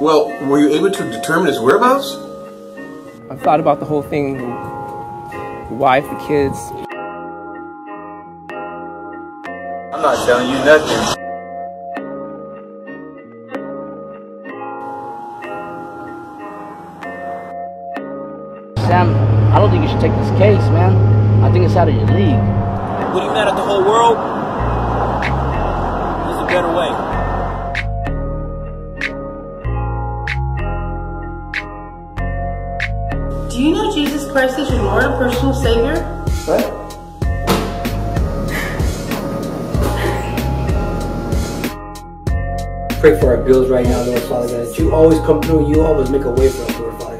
Well, were you able to determine his whereabouts? I've thought about the whole thing, the wife, the kids. I'm not telling you nothing. Sam, I don't think you should take this case, man. I think it's out of your league. What, are you mad at the whole world? There's a better way. Do you know Jesus Christ is your Lord and personal Savior? What? Pray for our bills right now, Lord Father God. You always come through. You always make a way for us, Lord Father.